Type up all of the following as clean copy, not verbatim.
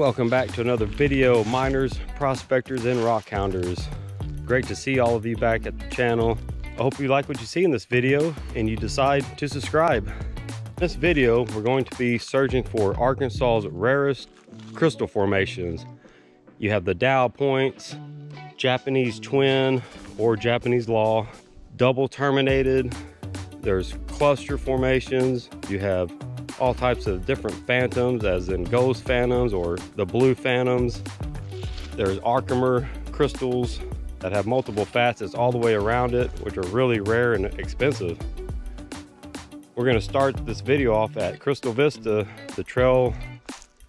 Welcome back to another video, miners, prospectors, and rock hounders. Great to see all of you back at the channel. I hope you like what you see in this video and you decide to subscribe. In this video, we're going to be searching for Arkansas's rarest crystal formations. You have the Dow points, Japanese twin or Japanese law, double terminated, there's cluster formations, you have all types of different phantoms, as in ghost phantoms or the blue phantoms. There's Arkimer crystals that have multiple facets all the way around it, which are really rare and expensive. We're going to start this video off at Crystal Vista. The trail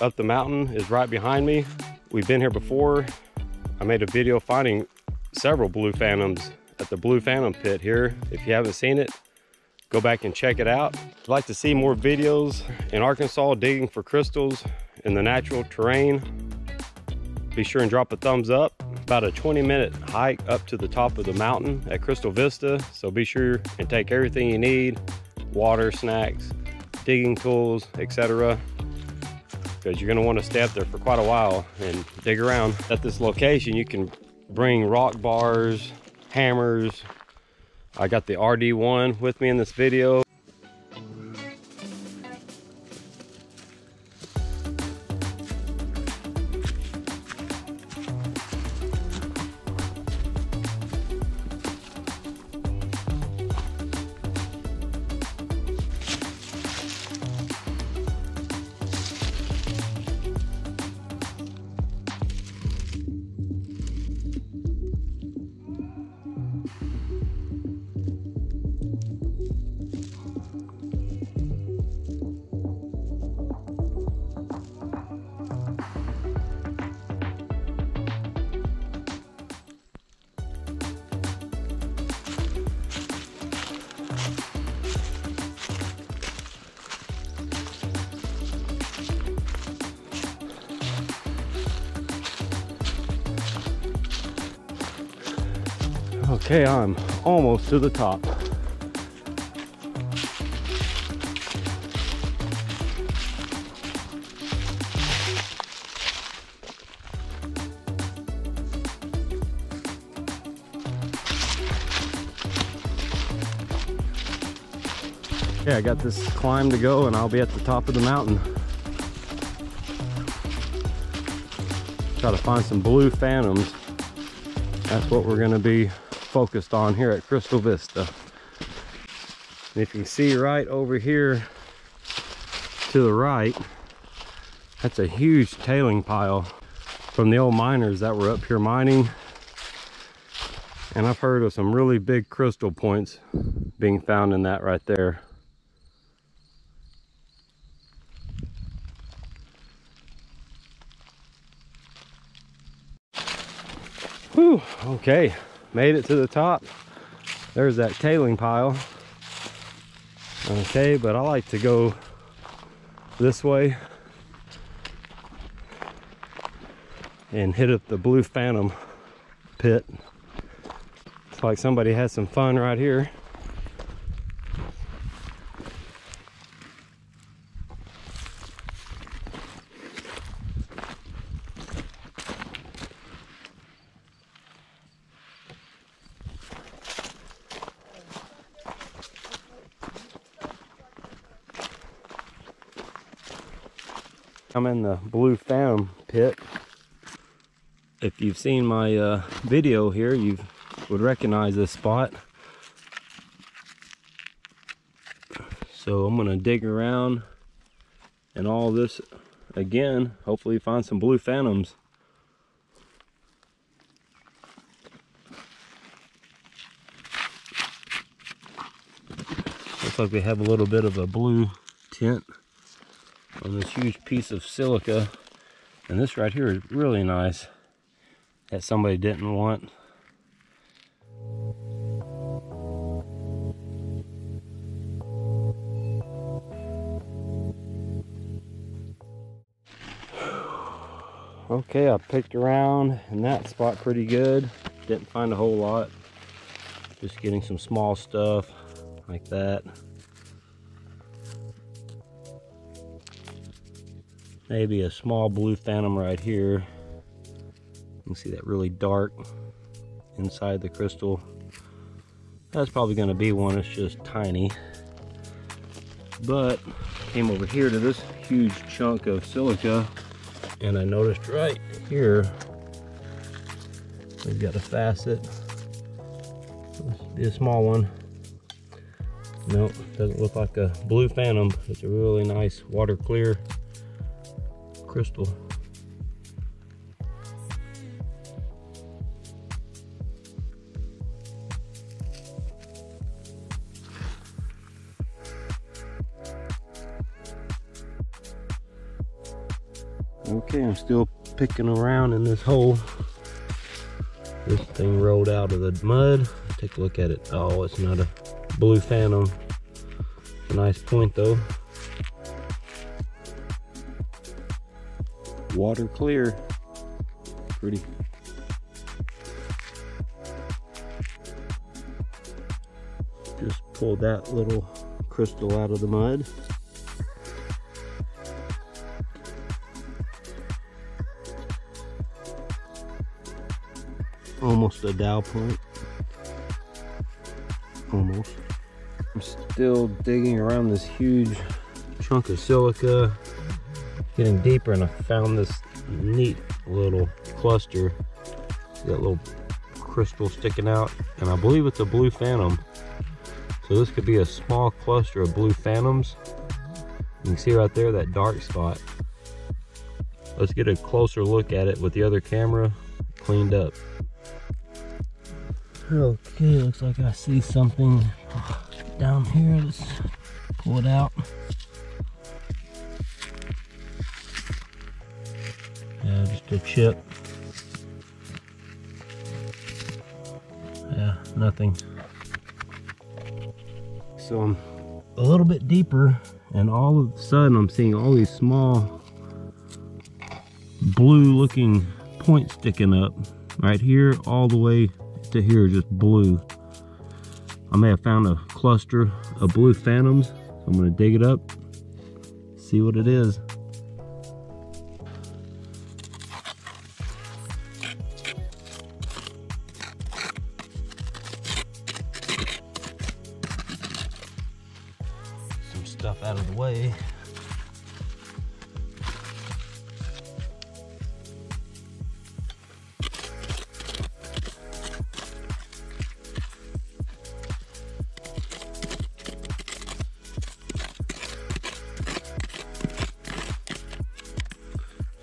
up the mountain is right behind me. We've been here before. I made a video finding several blue phantoms at the Blue Phantom pit here. If you haven't seen it, go back and check it out. If you'd like to see more videos in Arkansas digging for crystals in the natural terrain, be sure and drop a thumbs up. About a 20-minute hike up to the top of the mountain at Crystal Vista, so be sure and take everything you need, water, snacks, digging tools, etc., because you're gonna want to stay up there for quite a while and dig around. At this location, you can bring rock bars, hammers. I got the RD1 with me in this video. Okay, I'm almost to the top. Yeah, I got this climb to go and I'll be at the top of the mountain. Try to find some blue phantoms. That's what we're gonna be focused on here at Crystal Vista. And if you see right over here to the right, that's a huge tailing pile from the old miners that were up here mining. And I've heard of some really big crystal points being found in that right there. Whew, okay. Made it to the top. There's that tailing pile. Okay, but I like to go this way and hit up the Blue Phantom pit. It's like somebody had some fun right here. I'm in the Blue Phantom pit. If you've seen my video here, you would recognize this spot. So I'm gonna dig around and all this again, hopefully find some blue phantoms. Looks like we have a little bit of a blue tint on this huge piece of silica, and this right here is really nice that somebody didn't want. Okay, I picked around in that spot pretty good. Didn't find a whole lot, just getting some small stuff like that. maybe a small blue phantom right here. You can see that really dark inside the crystal. That's probably going to be one. It's just tiny. But came over here to this huge chunk of silica, and I noticed right here we've got a facet. This would be a small one. Nope, doesn't look like a blue phantom. It's a really nice water clear crystal. Okay, I'm still picking around in this hole. This thing rolled out of the mud. Take a look at it. Oh, it's not a blue phantom. It's a nice point though. Water clear. Pretty. Just pulled that little crystal out of the mud. Almost a dowel point. Almost. I'm still digging around this huge chunk of silica, getting deeper, and I found this neat little cluster. See that little crystal sticking out, and I believe it's a blue phantom. So this could be a small cluster of blue phantoms. You can see right there that dark spot. Let's get a closer look at it with the other camera cleaned up. Okay, looks like I see something down here. Let's pull it out. Yeah, just a chip. Yeah, nothing. So I'm a little bit deeper, and all of a sudden I'm seeing all these small blue looking points sticking up right here all the way to here, just blue. I may have found a cluster of blue phantoms. So I'm going to dig it up, see what it is. Some stuff out of the way.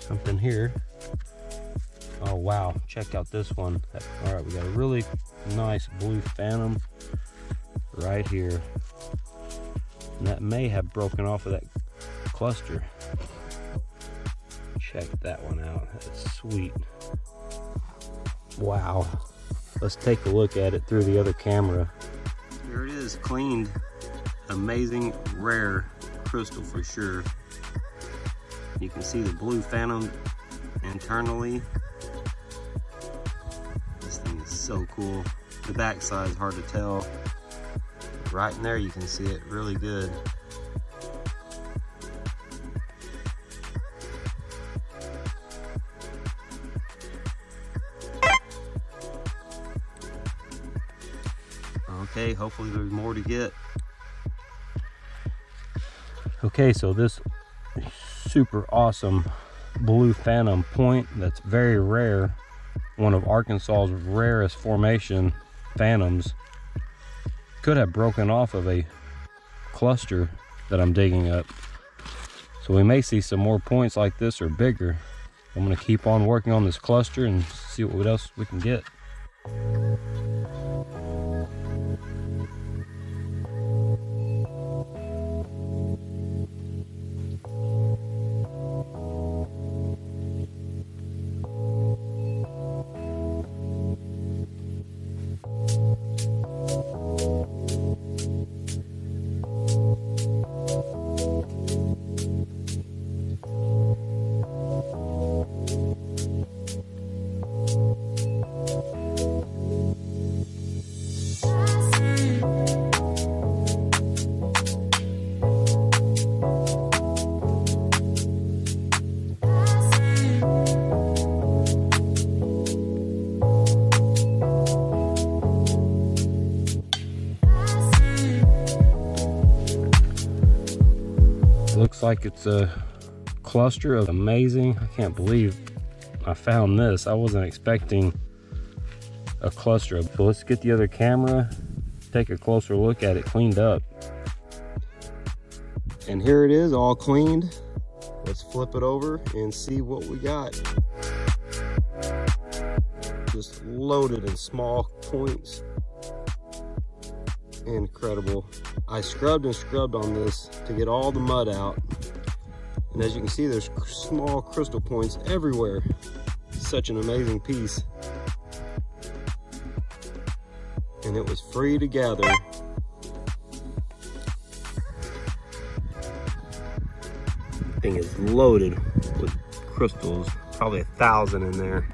Something here. Oh wow, check out this one. All right, we got a really nice blue phantom right here, and that may have broken off of that cluster. Check that one out. That's sweet. Wow, let's take a look at it through the other camera. Here it is, cleaned. Amazing, rare crystal for sure. You can see the blue phantom internally. This thing is so cool. The backside is hard to tell. Right in there you can see it really good. Okay, hopefully there's more to get. Okay, so this super awesome blue phantom point that's very rare, one of Arkansas's rarest formation phantoms, could have broken off of a cluster that I'm digging up. So we may see some more points like this or bigger. I'm going to keep on working on this cluster and see what else we can get. looks like it's a cluster of amazing. I can't believe I found this. I wasn't expecting a cluster. So let's get the other camera, take a closer look at it cleaned up. And here it is, all cleaned. Let's flip it over and see what we got. Just loaded in small points. Incredible. I scrubbed and scrubbed on this to get all the mud out. And as you can see, there's small crystal points everywhere. Such an amazing piece. And it was free to gather. Thing is loaded with crystals, probably 1,000 in there.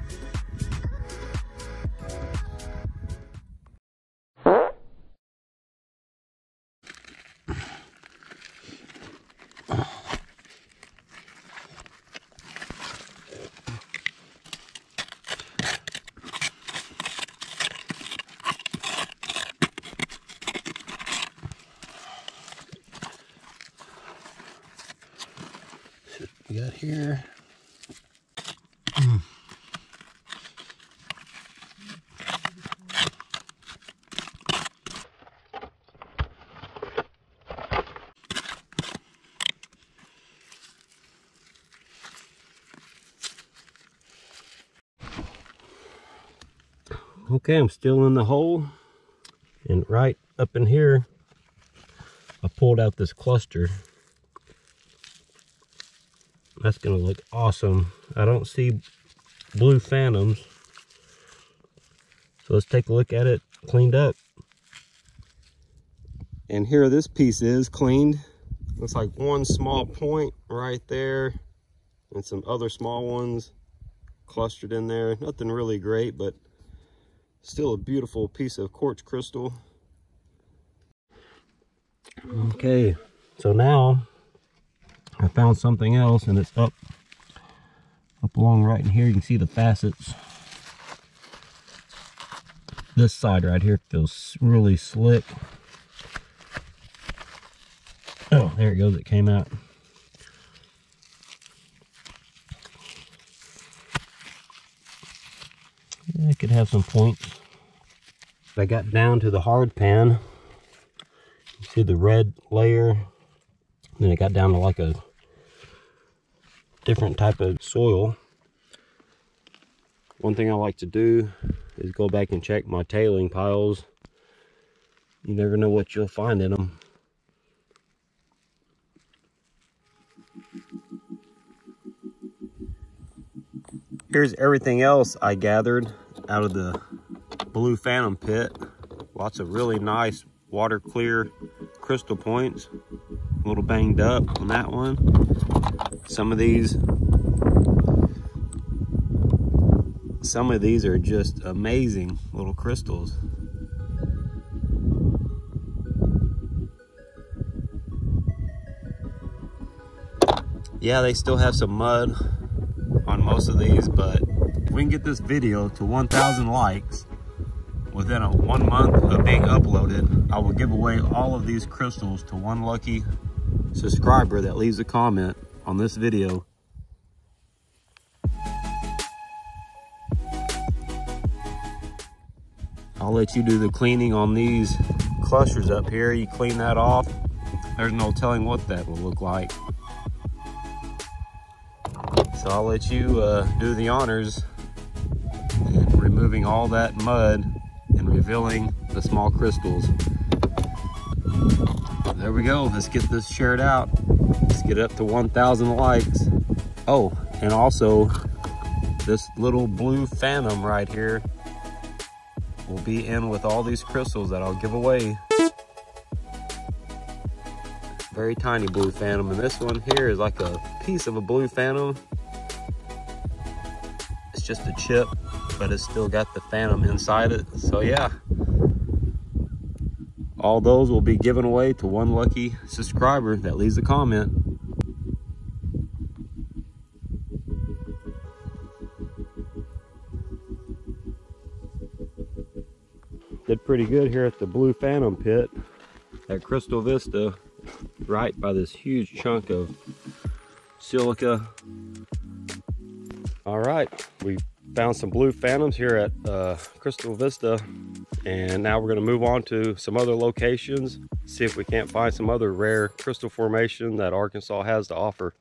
We got here. Okay, I'm still in the hole, and right up in here I pulled out this cluster. That's gonna look awesome. I don't see blue phantoms. So let's take a look at it cleaned up. And here this piece is cleaned. Looks like one small point right there and some other small ones clustered in there. Nothing really great, but still a beautiful piece of quartz crystal. Okay, so now I found something else, and it's up along right in here. You can see the facets. This side right here feels really slick. Oh, there it goes. It came out. Yeah, it could have some points. I got down to the hard pan. You see the red layer. Then it got down to like a different type of soil. One thing I like to do is go back and check my tailing piles. You never know what you'll find in them. Here's everything else I gathered out of the Blue Phantom pit. Lots of really nice water clear crystal points. A little banged up on that one. Some of these are just amazing little crystals. Yeah, they still have some mud on most of these, but if we can get this video to 1,000 likes within 1 month of being uploaded, I will give away all of these crystals to one lucky subscriber that leaves a comment on this video. I'll let you do the cleaning on these clusters up here. You clean that off. There's no telling what that will look like. So I'll let you do the honors in removing all that mud and revealing the small crystals. There we go. Let's get this shared out. Let's get up to 1,000 likes. Oh, and also this little blue phantom right here will be in with all these crystals that I'll give away. Very tiny blue phantom, and this one here is like a piece of a blue phantom. It's just a chip, but it's still got the phantom inside it. So yeah. All those will be given away to one lucky subscriber that leaves a comment. Did pretty good here at the Blue Phantom pit at Crystal Vista. right by this huge chunk of silica. All right, we found some blue phantoms here at Crystal Vista, and now we're going to move on to some other locations, see if we can't find some other rare crystal formation that Arkansas has to offer.